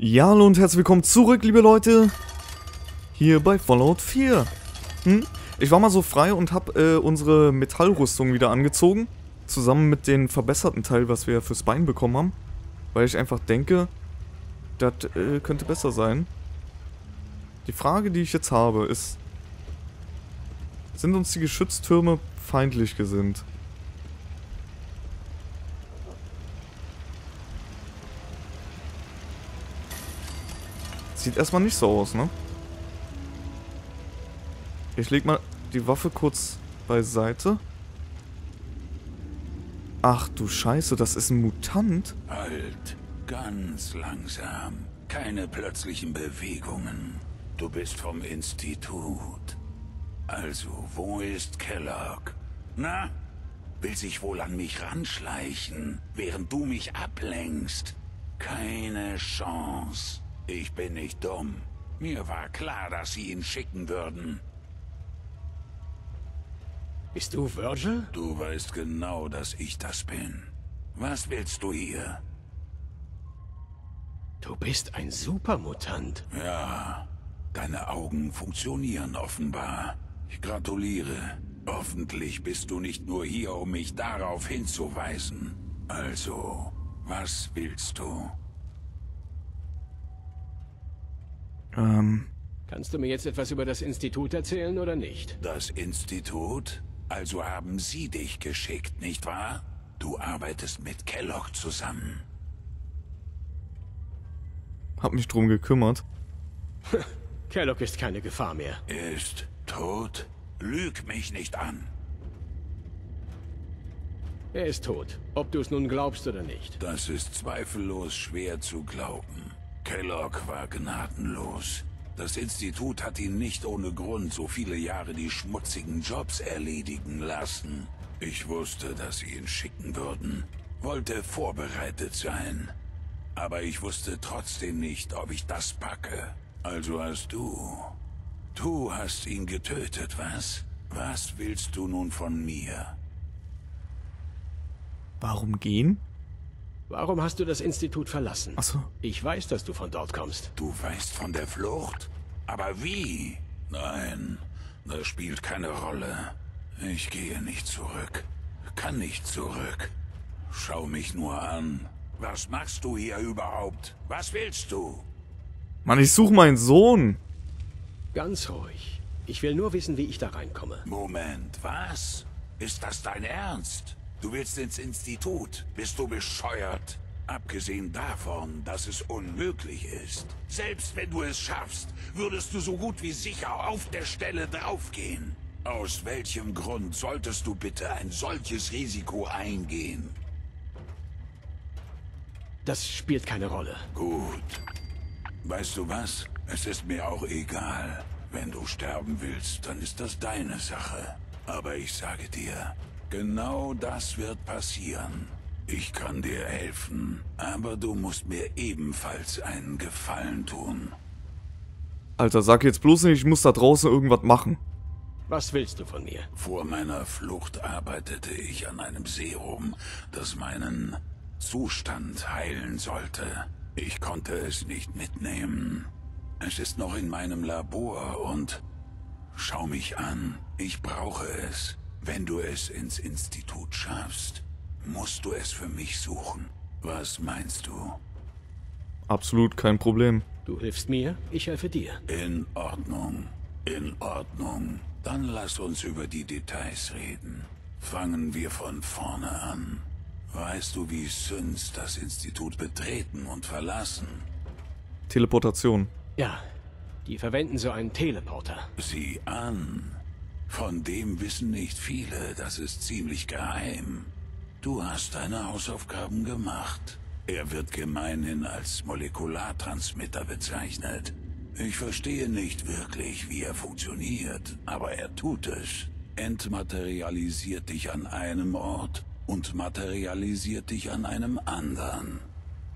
Ja, hallo und herzlich willkommen zurück, liebe Leute, hier bei Fallout 4. Ich war mal so frei und habe unsere Metallrüstung wieder angezogen, zusammen mit dem verbesserten Teil, was wir fürs Bein bekommen haben, weil ich einfach denke, das könnte besser sein. Die Frage, die ich jetzt habe, ist, sind uns die Geschütztürme feindlich gesinnt? Sieht erstmal nicht so aus, ne? Ich leg mal die Waffe kurz beiseite. Ach du Scheiße, das ist ein Mutant? Halt, ganz langsam. Keine plötzlichen Bewegungen. Du bist vom Institut. Also, wo ist Kellogg? Na? Will sich wohl an mich ranschleichen, während du mich ablenkst? Keine Chance. Ich bin nicht dumm. Mir war klar, dass sie ihn schicken würden. Bist du Virgil? Du weißt genau, dass ich das bin. Was willst du hier? Du bist ein Supermutant. Ja, deine Augen funktionieren offenbar. Ich gratuliere. Hoffentlich bist du nicht nur hier, um mich darauf hinzuweisen. Also, was willst du? Kannst du mir jetzt etwas über das Institut erzählen oder nicht? Das Institut? Also haben sie dich geschickt, nicht wahr? Du arbeitest mit Kellogg zusammen. Hab mich drum gekümmert. Kellogg ist keine Gefahr mehr. Ist tot? Lüg mich nicht an. Er ist tot, ob du es nun glaubst oder nicht. Das ist zweifellos schwer zu glauben. Kellogg war gnadenlos. Das Institut hat ihn nicht ohne Grund so viele Jahre die schmutzigen Jobs erledigen lassen. Ich wusste, dass sie ihn schicken würden. Wollte vorbereitet sein. Aber ich wusste trotzdem nicht, ob ich das packe. Also hast du... Du hast ihn getötet, was? Was willst du nun von mir? Warum gehen? Warum hast du das Institut verlassen? Ach so. Ich weiß, dass du von dort kommst. Du weißt von der Flucht? Aber wie? Nein, das spielt keine Rolle. Ich gehe nicht zurück. Kann nicht zurück. Schau mich nur an. Was machst du hier überhaupt? Was willst du? Mann, ich suche meinen Sohn. Ganz ruhig. Ich will nur wissen, wie ich da reinkomme. Moment, was? Ist das dein Ernst? Du willst ins Institut? Bist du bescheuert? Abgesehen davon, dass es unmöglich ist. Selbst wenn du es schaffst, würdest du so gut wie sicher auf der Stelle draufgehen. Aus welchem Grund solltest du bitte ein solches Risiko eingehen? Das spielt keine Rolle. Gut. Weißt du was? Es ist mir auch egal. Wenn du sterben willst, dann ist das deine Sache. Aber ich sage dir... Genau das wird passieren. Ich kann dir helfen, aber du musst mir ebenfalls einen Gefallen tun. Alter, sag jetzt bloß nicht, ich muss da draußen irgendwas machen. Was willst du von mir? Vor meiner Flucht arbeitete ich an einem Serum, das meinen Zustand heilen sollte. Ich konnte es nicht mitnehmen. Es ist noch in meinem Labor und... Schau mich an, ich brauche es. Wenn du es ins Institut schaffst, musst du es für mich suchen. Was meinst du? Absolut kein Problem. Du hilfst mir, ich helfe dir. In Ordnung. In Ordnung. Dann lass uns über die Details reden. Fangen wir von vorne an. Weißt du, wie Syns das Institut betreten und verlassen? Teleportation. Ja, die verwenden so einen Teleporter. Sieh an. Von dem wissen nicht viele, das ist ziemlich geheim. Du hast deine Hausaufgaben gemacht. Er wird gemeinhin als Molekulartransmitter bezeichnet. Ich verstehe nicht wirklich, wie er funktioniert, aber er tut es. Entmaterialisiert dich an einem Ort und materialisiert dich an einem anderen.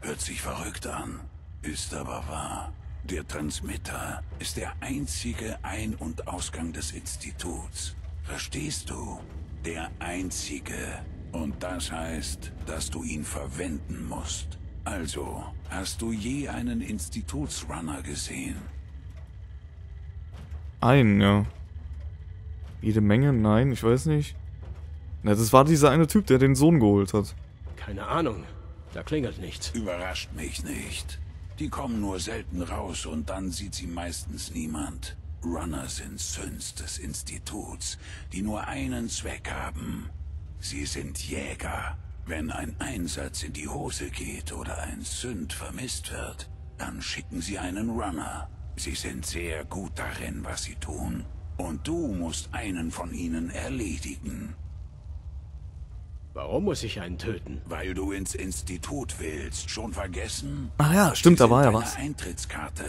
Hört sich verrückt an, ist aber wahr. Der Transmitter ist der einzige Ein- und Ausgang des Instituts. Verstehst du? Der einzige. Und das heißt, dass du ihn verwenden musst. Also, hast du je einen Institutsrunner gesehen? Einen, ja. Jede Menge? Nein, ich weiß nicht. Na, das war dieser eine Typ, der den Sohn geholt hat. Keine Ahnung. Da klingelt nichts. Überrascht mich nicht. Die kommen nur selten raus und dann sieht sie meistens niemand. Runner sind Sünds des Instituts, die nur einen Zweck haben. Sie sind Jäger. Wenn ein Einsatz in die Hose geht oder ein Sünd vermisst wird, dann schicken sie einen Runner. Sie sind sehr gut darin, was sie tun. Und du musst einen von ihnen erledigen. Warum muss ich einen töten? Weil du ins Institut willst. Schon vergessen? Ach ja, stimmt, da war ja was. Eintrittskarte.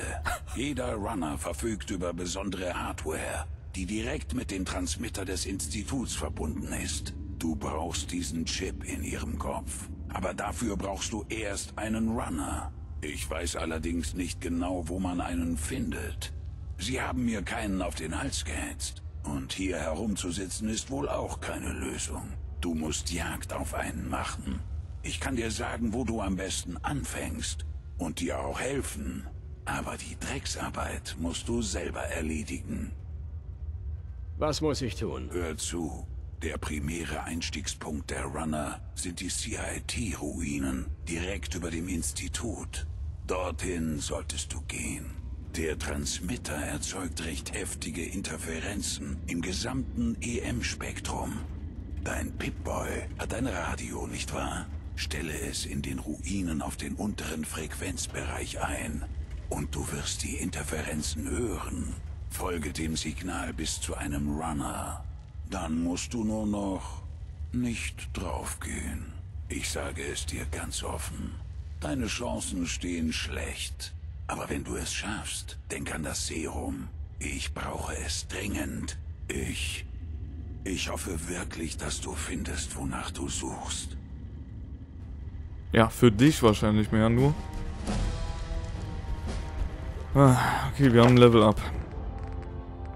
Jeder Runner verfügt über besondere Hardware, die direkt mit dem Transmitter des Instituts verbunden ist. Du brauchst diesen Chip in ihrem Kopf. Aber dafür brauchst du erst einen Runner. Ich weiß allerdings nicht genau, wo man einen findet. Sie haben mir keinen auf den Hals gehetzt. Und hier herumzusitzen ist wohl auch keine Lösung. Du musst Jagd auf einen machen. Ich kann dir sagen, wo du am besten anfängst und dir auch helfen. Aber die Drecksarbeit musst du selber erledigen. Was muss ich tun? Hör zu. Der primäre Einstiegspunkt der Runner sind die CIT-Ruinen, direkt über dem Institut. Dorthin solltest du gehen. Der Transmitter erzeugt recht heftige Interferenzen im gesamten EM-Spektrum. Dein Pip-Boy hat ein Radio, nicht wahr? Stelle es in den Ruinen auf den unteren Frequenzbereich ein und du wirst die Interferenzen hören. Folge dem Signal bis zu einem Runner. Dann musst du nur noch nicht draufgehen. Ich sage es dir ganz offen. Deine Chancen stehen schlecht. Aber wenn du es schaffst, denk an das Serum. Ich brauche es dringend. Ich hoffe wirklich, dass du findest, wonach du suchst. Ja, für dich wahrscheinlich mehr nur. Ah, okay, wir haben ein Level Up.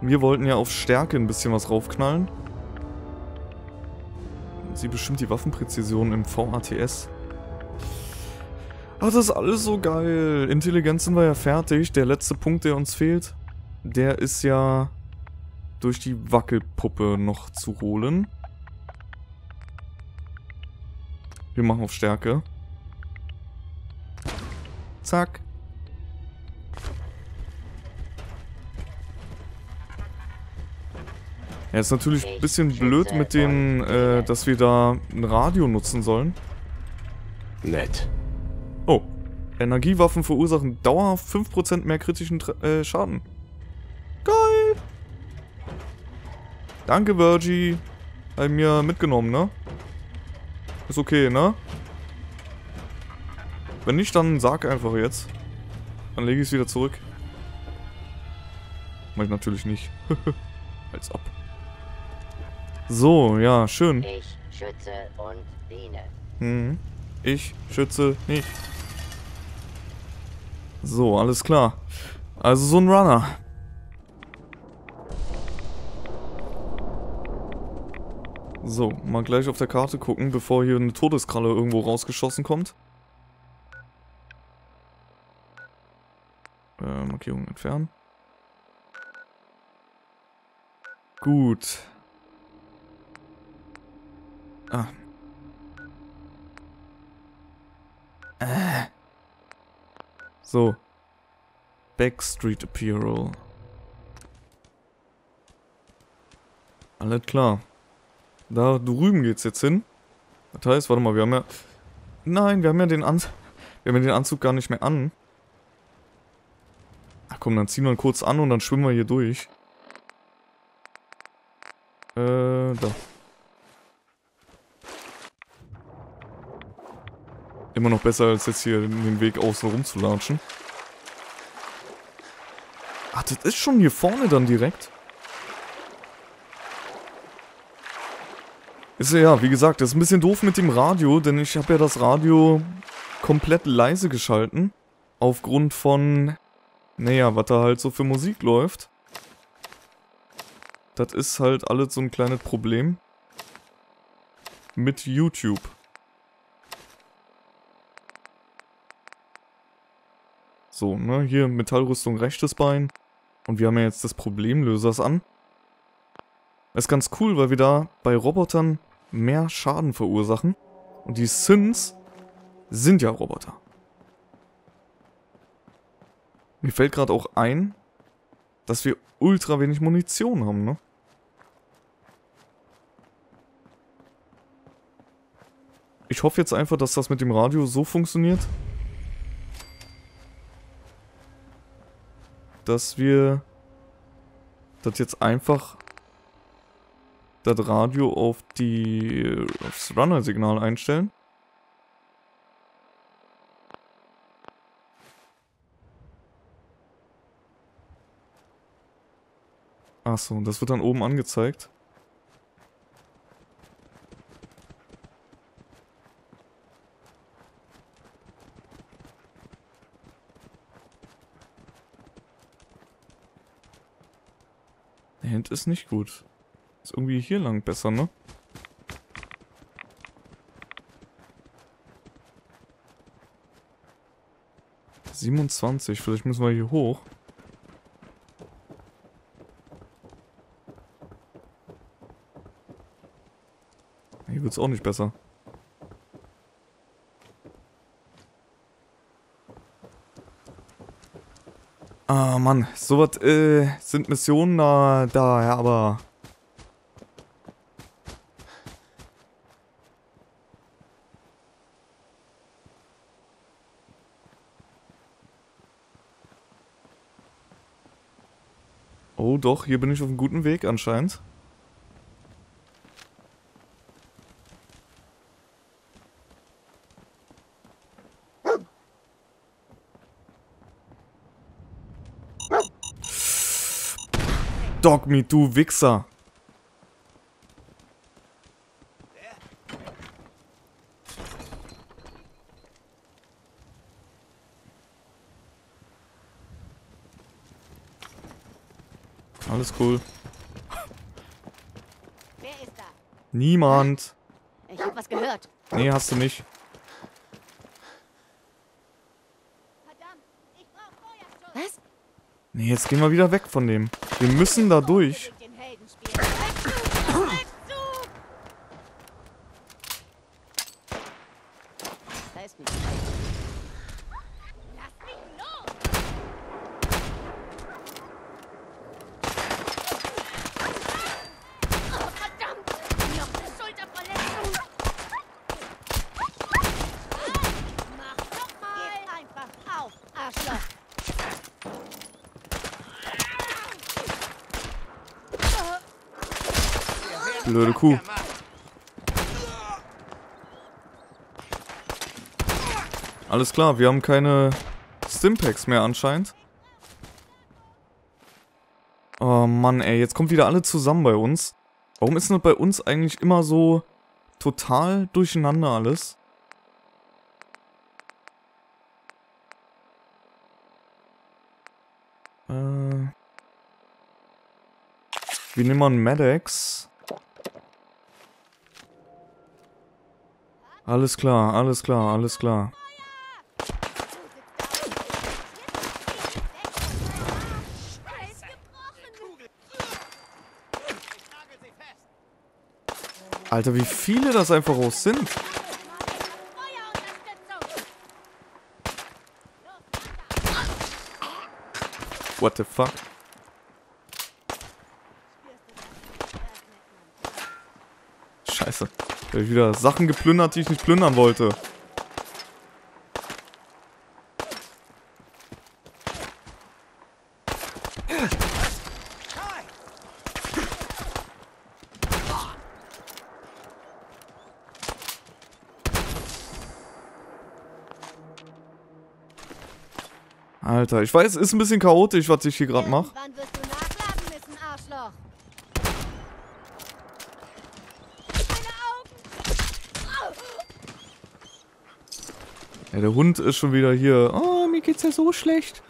Wir wollten ja auf Stärke ein bisschen was raufknallen. Sie bestimmt die Waffenpräzision im VATS. Ach, das ist alles so geil. Intelligenz sind wir ja fertig. Der letzte Punkt, der uns fehlt, der ist ja durch die Wackelpuppe noch zu holen. Wir machen auf Stärke. Zack. Ja, ist natürlich ein bisschen blöd mit den, dass wir da ein Radio nutzen sollen. Nett. Oh. Energiewaffen verursachen dauerhaft 5% mehr kritischen Schaden. Geil! Danke, Virgil. Hat mir mitgenommen, ne? Ist okay, ne? Wenn nicht, dann sag einfach jetzt. Dann lege ich es wieder zurück. Mach ich natürlich nicht. Als ob. So, ja, schön. Ich schütze und diene. Hm. Ich schütze nicht. So, alles klar. Also so ein Runner. So, mal gleich auf der Karte gucken, bevor hier eine Todeskralle irgendwo rausgeschossen kommt. Markierung entfernen. Gut. Ah. So. Backstreet Apparel. Alles klar. Da drüben geht's jetzt hin. Das heißt, warte mal, wir haben ja... Nein, wir haben ja den Anzug gar nicht mehr an. Ach komm, dann ziehen wir ihn kurz an und dann schwimmen wir hier durch. Da. Immer noch besser, als jetzt hier den Weg außen rum zu latschen. Ach, das ist schon hier vorne dann direkt. Ist ja, wie gesagt, das ist ein bisschen doof mit dem Radio, denn ich habe ja das Radio komplett leise geschalten. Aufgrund von, naja, was da halt so für Musik läuft. Das ist halt alles so ein kleines Problem. Mit YouTube. So, ne, hier Metallrüstung, rechtes Bein. Und wir haben ja jetzt das Problemlösers an. Das ist ganz cool, weil wir da bei Robotern mehr Schaden verursachen. Und die Synths sind ja Roboter. Mir fällt gerade auch ein, dass wir ultra wenig Munition haben, ne? Ich hoffe jetzt einfach, dass das mit dem Radio so funktioniert, dass wir das jetzt einfach das Radio auf aufs Runner-Signal einstellen. Achso, und das wird dann oben angezeigt. Der Hand ist nicht gut. Ist irgendwie hier lang besser, ne? ...27, vielleicht müssen wir hier hoch. Hier wird's auch nicht besser. Ah, Mann. Sowas sind Missionen da, ja, aber... Oh doch, hier bin ich auf einem guten Weg anscheinend. Dogmeat, du Wichser! Alles cool. Wer ist da? Niemand. Ich hab was gehört. Nee, hast du nicht. Verdammt, ich brauch Feuerschutz. Was? Nee, jetzt gehen wir wieder weg von dem. Wir müssen da durch. Blöde Kuh. Alles klar, wir haben keine Stimpacks mehr anscheinend. Oh Mann, ey, jetzt kommt wieder alle zusammen bei uns. Warum ist denn bei uns eigentlich immer so total durcheinander alles? Wir nehmen mal einen Medex. Alles klar, alles klar, alles klar. Alter, wie viele das einfach auch sind. What the fuck? Scheiße. Da hab ich wieder Sachen geplündert, die ich nicht plündern wollte. Alter, ich weiß, ist ein bisschen chaotisch, was ich hier gerade mache. Der Hund ist schon wieder hier. Oh, mir geht's ja so schlecht.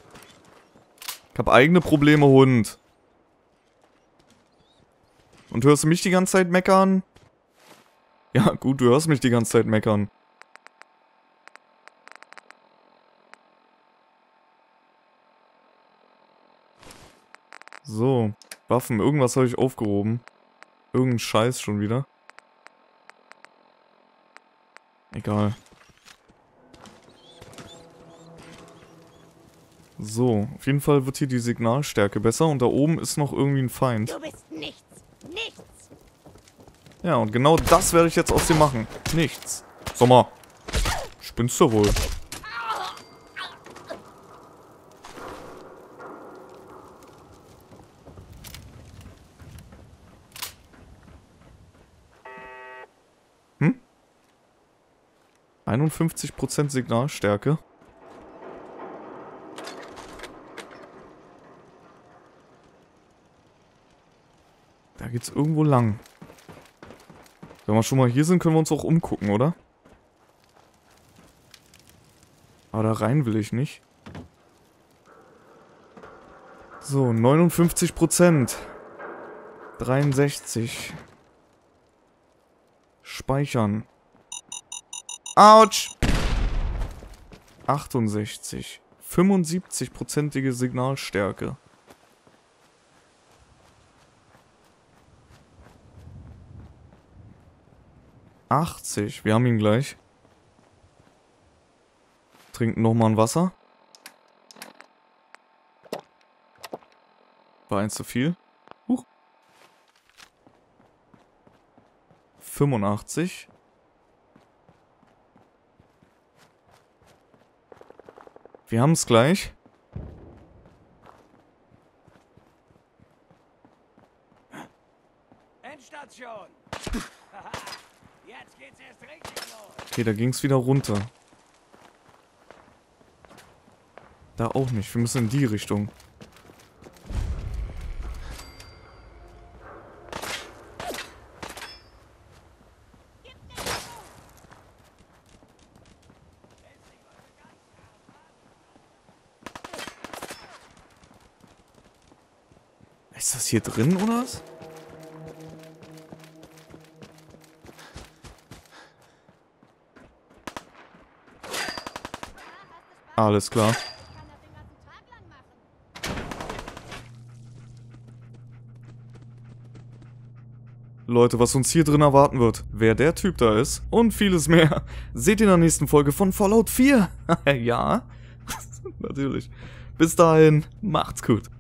Ich hab eigene Probleme, Hund. Und hörst du mich die ganze Zeit meckern? Ja, gut, du hörst mich die ganze Zeit meckern. So, Waffen, irgendwas habe ich aufgehoben. Irgendein Scheiß schon wieder. Egal. So, auf jeden Fall wird hier die Signalstärke besser und da oben ist noch irgendwie ein Feind. Du bist nichts, nichts. Ja, und genau das werde ich jetzt aus dem machen. Nichts. Sag mal, spinnst du wohl? Hm? 51% Signalstärke. Da geht's irgendwo lang. Wenn wir schon mal hier sind, können wir uns auch umgucken, oder? Aber da rein will ich nicht. So, 59%. 63. Speichern. Autsch! 68. 75%ige Signalstärke. Wir haben ihn gleich. Trinken nochmal ein Wasser. War eins zu viel. Huch. 85. Wir haben es gleich. Endstation. Okay, da ging es wieder runter. Da auch nicht. Wir müssen in die Richtung. Ist das hier drin oder was? Alles klar. Leute, was uns hier drin erwarten wird, wer der Typ da ist und vieles mehr, seht ihr in der nächsten Folge von Fallout 4. Ja, natürlich. Bis dahin, macht's gut.